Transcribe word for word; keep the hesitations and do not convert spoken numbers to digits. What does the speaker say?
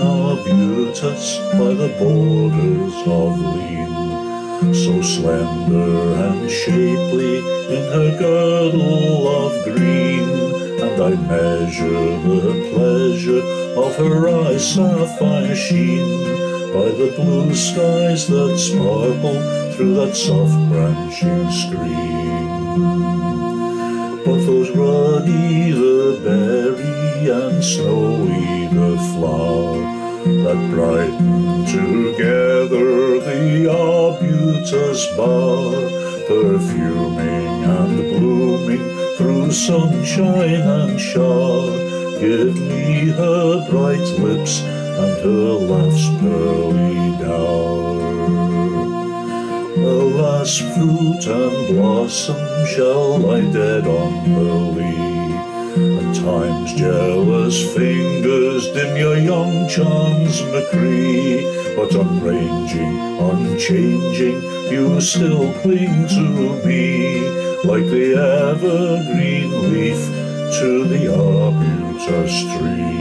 Arbutus by the borders of Lean, so slender and shapely in her girdle of green, and I measure the pleasure of her eye's sapphire sheen by the blue skies that sparkle through that soft branching screen. But those ruddy the berry and snowy the flower that brighten together the arbutus bower, perfuming and blooming through sunshine and shower. Give me her bright lips and her laugh's pearly dower. Alas, fruit and blossom shall lie dead on the lea, and time's jealous fingers dim your young charms, Machree. But unranging, unchanging, you still cling to me, like the evergreen leaf to the arbutus tree.